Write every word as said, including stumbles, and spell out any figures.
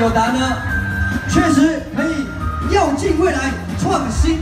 友达呢，确实可以又进未来，创新